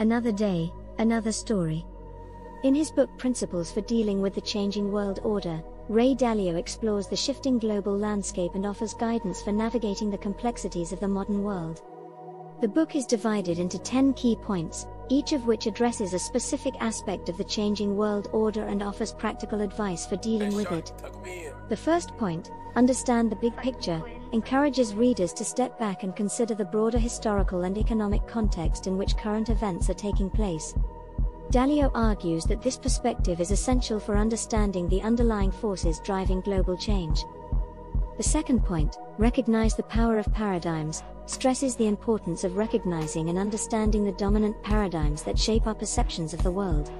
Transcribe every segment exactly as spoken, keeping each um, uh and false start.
Another Day, Another Story. In his book Principles for Dealing with the Changing World Order, Ray Dalio explores the shifting global landscape and offers guidance for navigating the complexities of the modern world. The book is divided into ten key points, each of which addresses a specific aspect of the changing world order and offers practical advice for dealing with it. The first point, Understand the Big Picture, encourages readers to step back and consider the broader historical and economic context in which current events are taking place. Dalio argues that this perspective is essential for understanding the underlying forces driving global change. The second point, Recognize the Power of Paradigms, stresses the importance of recognizing and understanding the dominant paradigms that shape our perceptions of the world.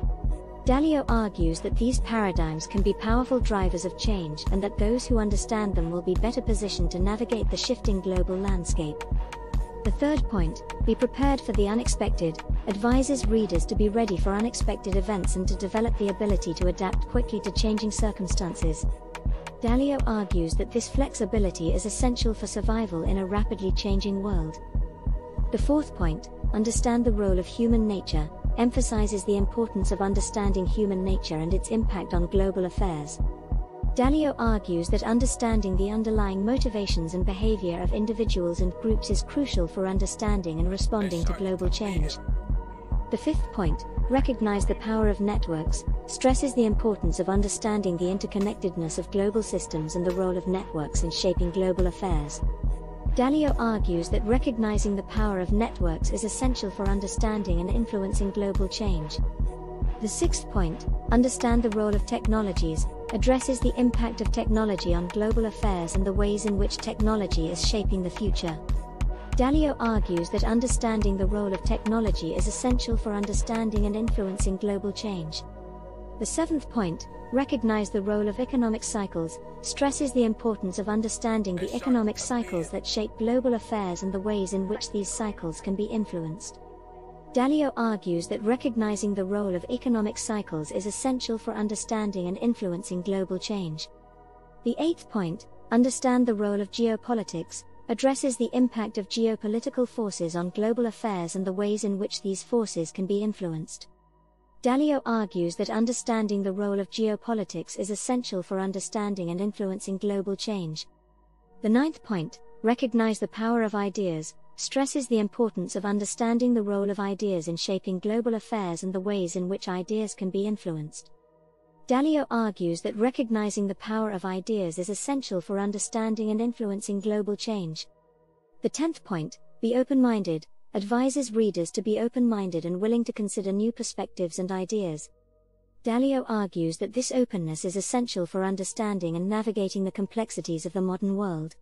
Dalio argues that these paradigms can be powerful drivers of change and that those who understand them will be better positioned to navigate the shifting global landscape. The third point, Be Prepared for the Unexpected, advises readers to be ready for unexpected events and to develop the ability to adapt quickly to changing circumstances. Dalio argues that this flexibility is essential for survival in a rapidly changing world. The fourth point, Understand the Role of Human Nature, emphasizes the importance of understanding human nature and its impact on global affairs. Dalio argues that understanding the underlying motivations and behavior of individuals and groups is crucial for understanding and responding to global change. The fifth point, Recognize the Power of Networks, stresses the importance of understanding the interconnectedness of global systems and the role of networks in shaping global affairs. Dalio argues that recognizing the power of networks is essential for understanding and influencing global change. The sixth point, Understand the Role of Technologies, addresses the impact of technology on global affairs and the ways in which technology is shaping the future. Dalio argues that understanding the role of technology is essential for understanding and influencing global change. The seventh point, Recognize the Role of Economic Cycles, stresses the importance of understanding the economic cycles that shape global affairs and the ways in which these cycles can be influenced. Dalio argues that recognizing the role of economic cycles is essential for understanding and influencing global change. The eighth point, Understand the Role of Geopolitics, addresses the impact of geopolitical forces on global affairs and the ways in which these forces can be influenced. Dalio argues that understanding the role of geopolitics is essential for understanding and influencing global change. The ninth point, Recognize the Power of Ideas, stresses the importance of understanding the role of ideas in shaping global affairs and the ways in which ideas can be influenced. Dalio argues that recognizing the power of ideas is essential for understanding and influencing global change. The tenth point, Be Open-Minded, advises readers to be open-minded and willing to consider new perspectives and ideas. Dalio argues that this openness is essential for understanding and navigating the complexities of the modern world.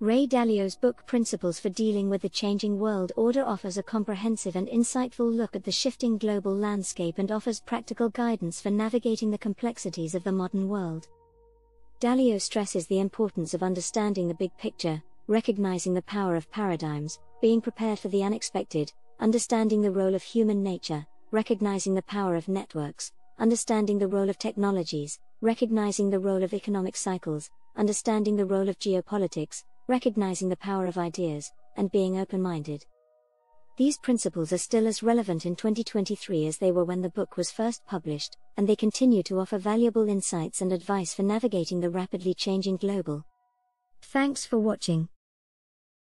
Ray Dalio's book Principles for Dealing with the Changing World Order offers a comprehensive and insightful look at the shifting global landscape and offers practical guidance for navigating the complexities of the modern world. Dalio stresses the importance of understanding the big picture, recognizing the power of paradigms, being prepared for the unexpected, understanding the role of human nature, recognizing the power of networks, understanding the role of technologies, recognizing the role of economic cycles, understanding the role of geopolitics, recognizing the power of ideas, and being open-minded. These principles are still as relevant in twenty twenty-three as they were when the book was first published, and they continue to offer valuable insights and advice for navigating the rapidly changing global. Thanks for watching.